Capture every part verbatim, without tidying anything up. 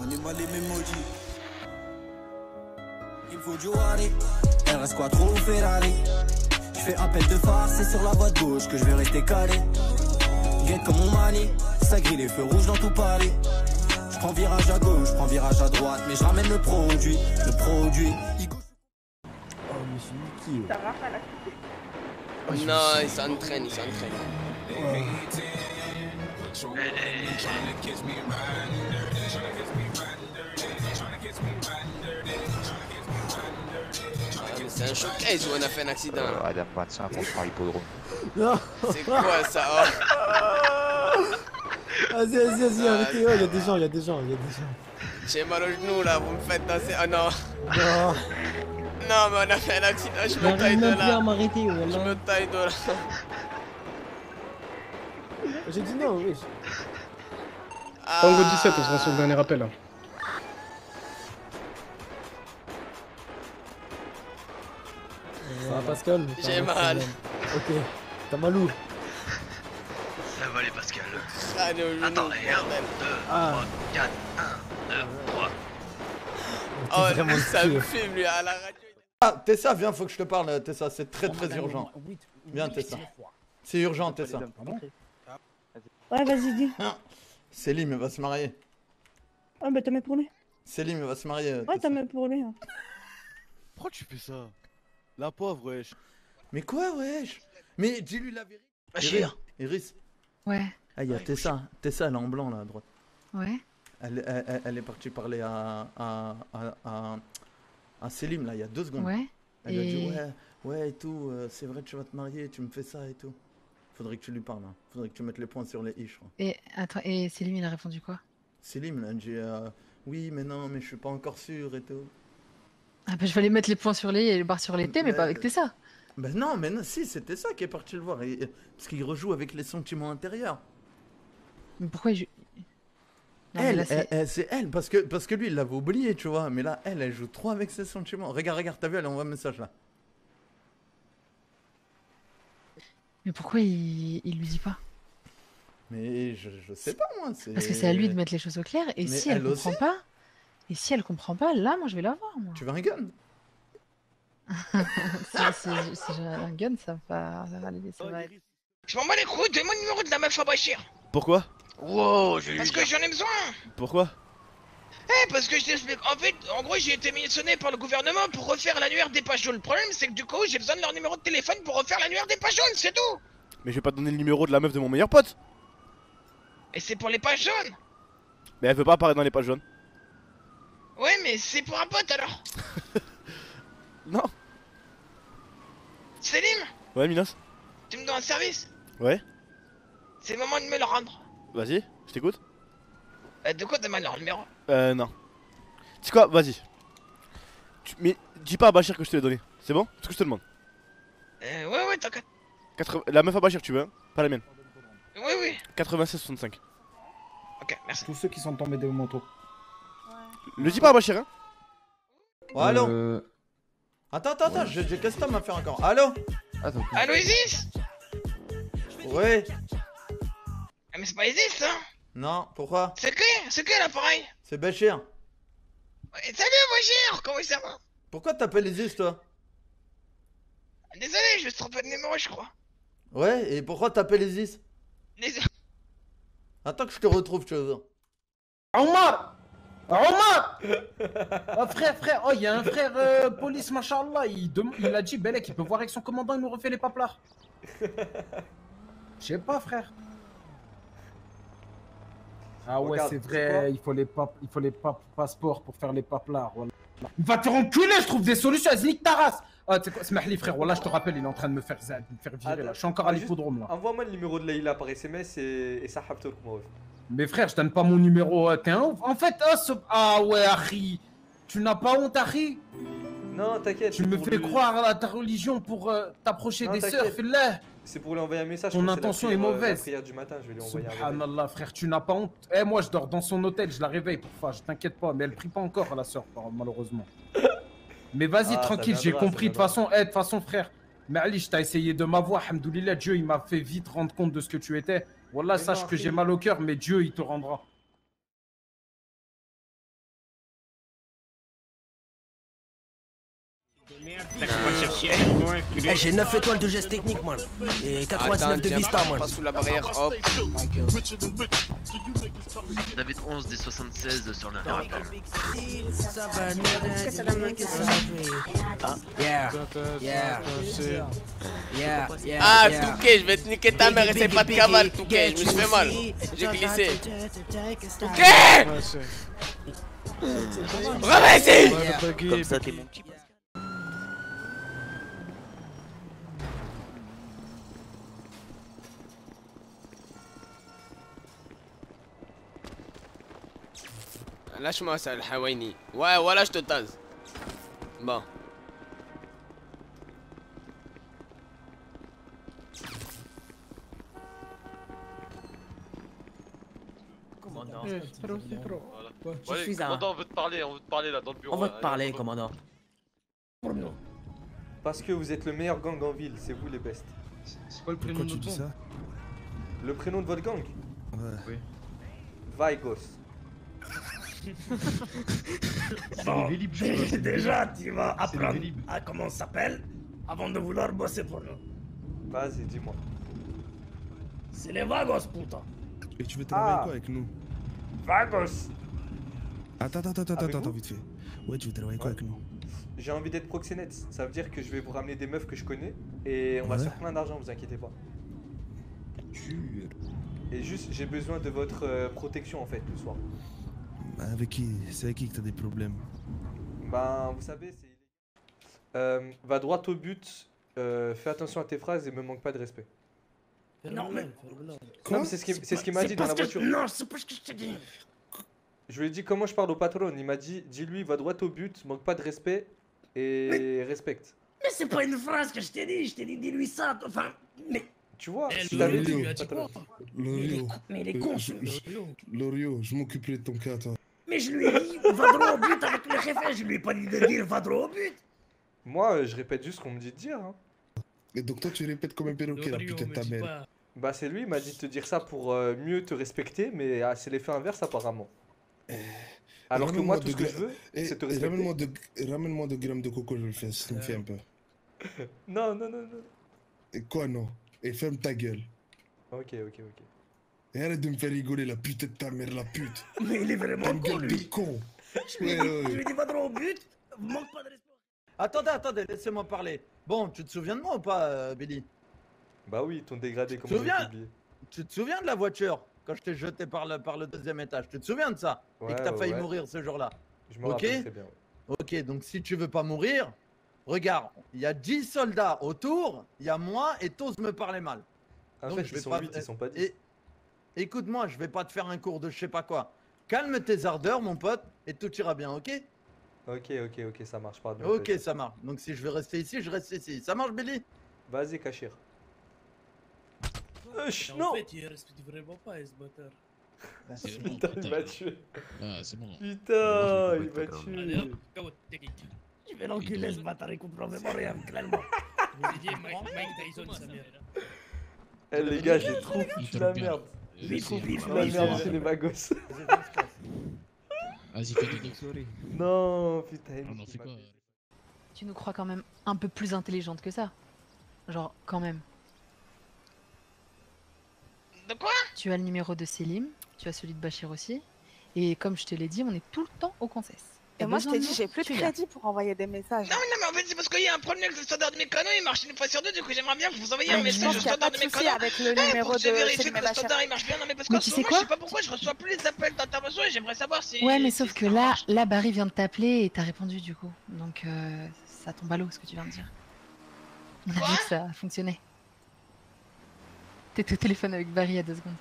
On est mal aimé, maudit. Il faut du Harry. R S quatre ou Ferrari. Je fais appel de phare, c'est sur la voie de gauche que je vais rester calé. Guette comme on manie, ça grille les feux rouges dans tout Paris. Je prends virage à gauche, je prends virage à droite, mais je ramène le produit, le produit. Oh, mais c'est Niki. Ça va, pas la oh, non, il s'entraîne, il s'entraîne. Ouais. Ah, c'est un showcase où on a fait un accident. Ah, il a pas de ça, franchement, l'hippodrome. Non. C'est quoi ça? Vas-y, vas-y, vas-y, arrêtez. Il y a des gens, il y a des gens, il y a des gens. J'ai mal au genou là, vous me faites danser. Ah non. Non. Non, mais on a fait un accident, je me taille de là. Je me taille de là. J'ai dit non, oui. Tango dix-sept, on se rend sur le dernier appel. Ça va, Pascal? J'ai mal. Ok, t'as mal où? Ça va, les Pascal. Attends, un, deux, trois, quatre, un, deux, trois. Oh, ça me fume, lui, à la radio. Ah, Tessa, viens, faut que je te parle, Tessa, c'est très très urgent. Viens, Tessa. C'est urgent, Tessa. Ouais, vas-y, dis. Célim va se marier. Ah, bah t'as mis pour lui. Célim va se marier. Ouais, t'as mis pour lui. Hein. Pourquoi tu fais ça? La pauvre, wesh. Mais quoi, wesh? Mais dis-lui la vérité. Bachir. Iris. Ouais. Ah, y'a ouais, Tessa. Tessa, elle est en blanc, là, à droite. Ouais. Elle, elle, elle, elle est partie parler à, à, à, à, à Célim, là, il y a deux secondes. Ouais. Elle et... lui a dit, ouais, ouais, et tout, euh, c'est vrai, tu vas te marier, tu me fais ça et tout. Faudrait que tu lui parles, hein. Faudrait que tu mettes les points sur les i, je crois. Et attends, et Célim, il a répondu quoi? Célim, il a dit euh, oui, mais non, mais je suis pas encore sûr et tout. Ah, bah je vais aller mettre les points sur les i et le bar sur les t, mais bah, pas avec Tessa. Bah non, mais non, si, c'est Tessa qui est parti le voir. Et, et, parce qu'il rejoue avec les sentiments intérieurs. Mais pourquoi il joue? Non, elle, c'est elle, parce que, parce que lui, il l'avait oublié, tu vois. Mais là, elle, elle joue trop avec ses sentiments. Regarde, regarde, t'as vu, elle envoie un message là. Mais pourquoi il, il lui dit pas? Mais je, je sais pas moi. Parce que c'est à lui de mettre les choses au clair. Et mais si elle, elle comprend aussi pas, et si elle comprend pas, là moi je vais la voir. Moi. Tu veux un gun? Si j'ai un gun, ça va, ça va aller. Ça va... Je m'en bats les couilles, donne-moi le numéro de la meuf à Bachir. Pourquoi? Wow, parce que j'en ai besoin. Pourquoi? Eh, hey, parce que je t'explique. En fait, en gros, j'ai été missionné par le gouvernement pour refaire l'annuaire des pages jaunes. Le problème, c'est que du coup, j'ai besoin de leur numéro de téléphone pour refaire l'annuaire des pages jaunes, c'est tout. Mais je vais pas te donner le numéro de la meuf de mon meilleur pote. Et c'est pour les pages jaunes. Mais elle veut pas apparaître dans les pages jaunes. Ouais, mais c'est pour un pote alors. Non. Célim. Ouais, Minos. Tu me dois un service? Ouais. C'est le moment de me le rendre. Vas-y, je t'écoute. Euh, de quoi demande leur numéro? Euh, non. Tu sais quoi, vas-y. Tu... Mais dis pas à Bachir que je te l'ai donné, c'est bon? C'est ce que je te demande. Euh, ouais, ouais, t'inquiète. quatre-vingts... La meuf à Bachir, tu veux, hein? Pas la mienne. Oui, oui. quatre-vingt-seize soixante-cinq. Ok, merci. Tous ceux qui sont tombés des manteaux. Ouais. Le dis pas à Bachir, hein? Oh, allô? Euh... Attends, attends, attends, ouais. J'ai des custom à faire encore. Allô? Attends. Allô, Isis? Ouais. Mais c'est pas Isis, hein? Non, pourquoi? C'est qui? C'est qui l'appareil? C'est Bachir. Ouais, salut Bachir, comment ça va? Pourquoi t'appelles Isis toi? Désolé, je me suis trompé de numéro, je crois. Ouais, et pourquoi t'appelles Isis? Désolé. Attends que je te retrouve, tu veux. Omar! Omar! Oh, frère, frère, oh, y'a un frère euh, police, machallah, il, il a dit, Belek, il peut voir avec son commandant, il nous refait les paplards. Je sais pas, frère. Ah ouais, c'est vrai, il faut les papes, il faut les papes passeports pour faire les paplards. Voilà. Va te renculer, je trouve des solutions, Aznik Taras. Ah, tu sais quoi, Smahli frère, voilà, je te rappelle, il est en train de me faire zad, de me faire virer. Attends, là, je suis encore à l'hippodrome là. Envoie-moi le numéro de Leïla par S M S et, et ça hapte le coup. Mais frère, je donne pas mon numéro, t'es un ouf. En fait, ah, ce... ah ouais, Harry, tu n'as pas honte, Harry? Non, t'inquiète. Tu me fais lui... croire à ta religion pour euh, t'approcher des sœurs, fais-le. C'est pour lui envoyer un message. Ton intention est mauvaise. Hier du matin, je vais lui envoyer un message. Subhanallah, frère, tu n'as pas honte. Eh, moi, je dors dans son hôtel, je la réveille pour ça. Je t'inquiète pas, mais elle prie pas encore la sœur, malheureusement. Mais vas-y, tranquille, j'ai compris. De toute façon, eh, de toute façon, frère. Mais Ali, je t'ai essayé de m'avoir. Alhamdoulilah, Dieu, il m'a fait vite rendre compte de ce que tu étais. Wallah, sache que j'ai mal au cœur, mais Dieu, il te rendra. J'ai neuf étoiles de geste technique, man. Et quatre-vingt-neuf de vista, man. Pas sous la barrière, hop. David onze des soixante-seize sur le rappel. Yeah, yeah, yeah, yeah. Ah, Touquet, je vais te niquer ta mère et c'est pas de cavale, Touquet. Je me suis fait mal. J'ai glissé. Touquet! Remets ici! Comme ça, t'es mon petit. Lâche-moi ça, le Hawaini. Ouais, voilà, je te tase. Bon. Commandant. Euh, c'est trop, c'est trop. Voilà. Ouais, je suis à... Commandant, on veut te parler, on veut te parler là dans le bureau. On veut te parler, allez, commandant. Parce que vous êtes le meilleur gang en ville, c'est vous les bestes. C'est quoi le prénom de votre gang ? Le prénom de votre gang ? Ouais. Oui. Vigos. Bon, déjà tu vas apprendre à comment on s'appelle avant de vouloir bosser pour nous. Vas-y, dis-moi. C'est les Vagos, putain. Et tu veux travailler ah. quoi avec nous? Vagos. Attends, attends, attends, avec attends, vite fait. Ouais, tu veux travailler ouais. quoi avec nous? J'ai envie d'être proxénète. Ça veut dire que je vais vous ramener des meufs que je connais et on ouais. va se faire plein d'argent, vous inquiétez pas. Et juste, j'ai besoin de votre euh, protection en fait le soir. Avec qui? C'est avec qui que t'as des problèmes? Ben, vous savez, c'est... Euh, va droit au but, euh, fais attention à tes phrases et me manque pas de respect. Non mais... Quoi? Non, c'est ce qu'il ce qui m'a dit dans la voiture. Que... Non, c'est pas ce que je t'ai dit. Je lui ai dit comment je parle au patron, il m'a dit, dis-lui, va droit au but, manque pas de respect et mais... respecte. Mais c'est pas une phrase que je t'ai dit, je t'ai dit, dis-lui ça, enfin... Mais... Tu vois, tu l'avais dit, patron. L'Orio... Mais il est con, je... L'Orio, je m'occuperai de ton cas, toi. Mais je lui ai dit va droit au but avec le réflexe, je lui ai pas dit de dire va droit au but. Moi je répète juste ce qu'on me dit de dire hein. Et donc toi tu répètes comme un perroquet la putain de ta mère. Bah c'est lui il m'a dit de te dire ça pour euh, mieux te respecter mais ah, c'est l'effet inverse apparemment. euh, Alors que moi tout ce que je veux eh, c'est te respecter. Ramène-moi de, ramène de grammes de coco, je le fais, ça me fait un peu. Non non non non. Et quoi non? Et ferme ta gueule. Ok ok ok. Et arrête de me faire rigoler, la pute de ta mère, la pute. Mais il est vraiment con, lui. De con. Je lui ouais, dis pas droit au but, manque pas de respect. Attendez, attendez, laissez-moi parler. Bon, tu te souviens de moi ou pas, euh, Billy? Bah oui, ton dégradé, comment on l'a oublié. Tu te souviens de la voiture, quand je t'ai jeté par le, par le deuxième étage? Tu te souviens de ça? Ouais, et que t'as ouais, failli ouais. mourir ce jour-là? Je me okay rappelle très bien. Ouais. Ok, donc si tu veux pas mourir, regarde, il y a dix soldats autour, il y a moi et t'oses me parler mal. En donc, fait, je vais ils sont pas... huit, ils sont pas dix. Et... Écoute-moi, je vais pas te faire un cours de je sais pas quoi. Calme tes ardeurs, mon pote, et tout ira bien, ok? Ok, ok, ok, ça marche, pardon. Ok, ça marche. Donc si je veux rester ici, je reste ici. Ça marche, Billy? Vas-y, Bachir. Euh, non! En fait, il respecte vraiment pas, ce bâtard. Putain, il m'a tué. Ah, c'est bon. Putain, il m'a tué. Il va l'enculer, ce bâtard, il comprend vraiment rien, clairement. Vous avez dit Mike Tyson, sa mère. Eh, les gars, j'ai trop foutu la merde. J'ai trop vif la merde chez les Vagos. Vas-y, fais des souris. Non, putain. On en fait quoi? Tu nous crois quand même un peu plus intelligente que ça. Genre, quand même. De quoi? Tu as le numéro de Selim, tu as celui de Bachir aussi. Et comme je te l'ai dit, on est tout le temps au Conseil. Et moi je t'ai dit, j'ai plus de crédit pour envoyer des messages. Non, mais non, mais en fait, c'est parce qu'il y a un problème avec le standard de mes canaux, il marche une fois sur deux, du coup j'aimerais bien que vous envoyiez un message au standard de mes canaux. Avec le numéro de vérifier que le standard il marche bien, non, mais parce que je sais pas pourquoi je reçois plus les appels d'intervention et j'aimerais savoir si. Ouais, mais sauf que là, là, Barry vient de t'appeler et t'as répondu du coup. Donc euh, ça tombe à l'eau ce que tu viens de dire. On a vu que ça a fonctionné. T'étais au téléphone avec Barry il y a deux secondes.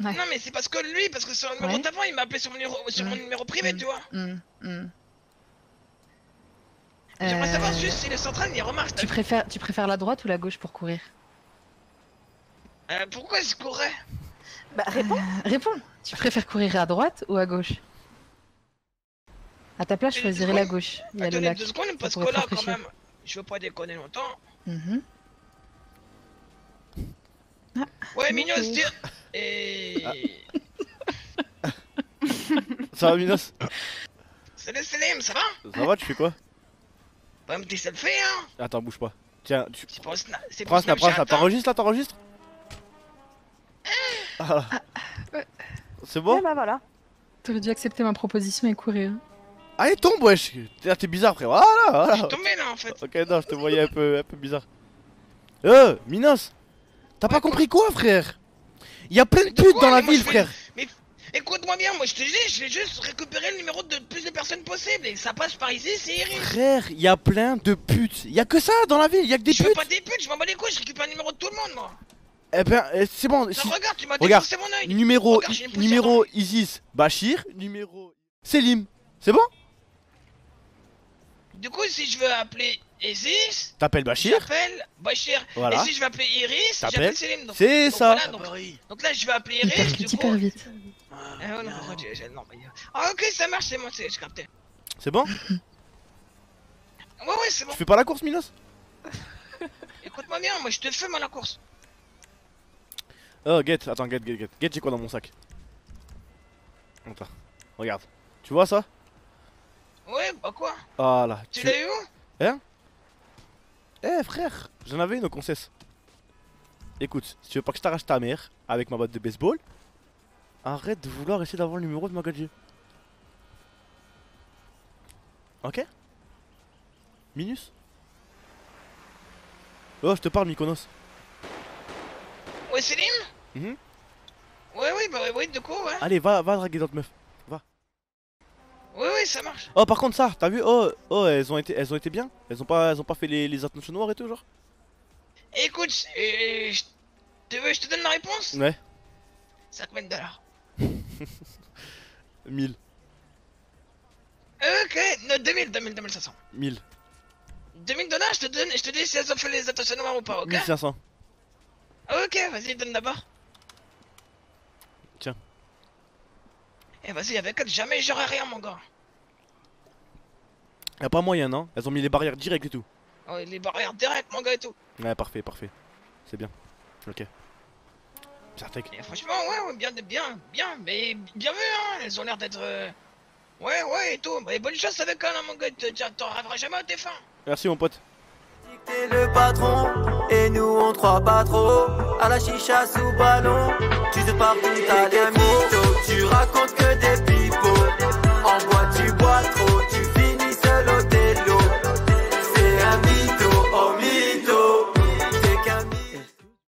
Ouais. Non mais c'est parce que lui, parce que sur le numéro ouais. d'avant, il m'a appelé sur mon numéro, sur mmh. mon numéro privé, mmh. tu vois. Mmh. Mmh. J'aimerais euh... savoir juste si le central il remarque. Tu préfères, tu préfères la droite ou la gauche pour courir? euh, Pourquoi je courais? Bah réponds. Euh, réponds. Tu préfères courir à droite ou à gauche? À ta place, je choisirais la gauche. Il y a le lac. Deux secondes parce que là quand même, je veux pas déconner longtemps. Mmh. Ah. Ouais, Minos, dis... Et... Ah. Ça va, Minos? Salut Selim, ça va? Ça va, tu fais quoi? Bah, mais ça le fait, hein. Attends, bouge pas. Tiens, tu. C'est pour snap. Prends snap, prends snap. T'enregistres là, t'enregistres. Ah. C'est bon. Ah bah voilà. T'aurais dû accepter ma proposition et courir. Allez, tombe, wesh. T'es bizarre, frère. Voilà, voilà. Je suis tombé là en fait. Ok, non, je te voyais un peu, un peu bizarre. Euh, Minos. T'as pas compris quoi, frère? Y'a plein de putes dans la ville, frère. Mais écoute-moi bien, moi je te dis, je vais juste récupérer le numéro de plus de personnes possible et ça passe par ici, c'est irré. Frère, y'a plein de putes. Y'a que ça dans la ville, y'a que des putes. Je veux pas des putes, je m'en bats les couilles, je récupère le numéro de tout le monde, moi. Eh ben, c'est bon. Si... Regarde, tu m'as défoncé mon oeil. Numéro, regarde, numéro Isis Bachir, numéro Selim. C'est bon? Du coup, si je veux appeler Isis, t'appelles Bachir. J'appelle Bachir. Voilà. Et si je veux appeler Iris, j'appelle Selim. C'est ça. Voilà, donc, donc là, je vais appeler Iris. Du coup. Super vite. Ah, euh, non, non. Non, ah, ok, ça marche, c'est moi, bon, je captais. C'est bon? Ouais, ouais, c'est bon. Tu fais pas la course, Minos? Écoute-moi bien, moi je te fais mal la course. Oh, get, attends, get, get, get. Get, j'ai quoi dans mon sac? Attends, regarde. Tu vois ça? Ouais, bah quoi? Ah là. Tu, tu... l'as eu où? Hein? Eh frère, j'en avais une au concesse. Écoute, si tu veux pas que je t'arrache ta mère avec ma batte de baseball, arrête de vouloir essayer d'avoir le numéro de ma gadget. Ok? Minus? Oh, je te parle, Mykonos. Ouais, Selim? Mm-hmm. Ouais, ouais, bah ouais, de quoi, ouais. Allez, va, va draguer d'autres meufs. Va. Ouais, ouais, ça marche. Oh, par contre, ça, t'as vu? Oh, oh, elles ont été, elles ont été bien. Elles ont pas, elles ont pas fait les, les attentions noires et tout, genre. Écoute, euh, je, te veux, je te donne la réponse? Ouais. cinquante dollars. mille. Ok, non, deux mille, deux mille, deux mille cinq cents. mille. deux mille dollars, je te donne, je te dis si elles ont fait les attentions noires ou pas, ok? mille cinq cents. Ok, vas-y, donne d'abord. Tiens. Eh vas-y, avec elle, jamais j'aurai rien, mon gars. Y'a pas moyen, non? Elles ont mis les barrières directes et tout. Oh, les barrières directes, mon gars, et tout. Ouais, parfait, parfait. C'est bien. Ok. Et franchement, ouais, ouais, bien, bien, bien. Mais bien vu, hein. Elles ont l'air d'être... Euh... Ouais, ouais, et tout. Mais bonne chance avec elle, hein, mon gars. T'en rêveras jamais à tes fins. Merci, mon pote. T'es le patron, et nous on croit pas trop. À la chicha sous ballon, tu te parles tout à des mots. Tu racontes que des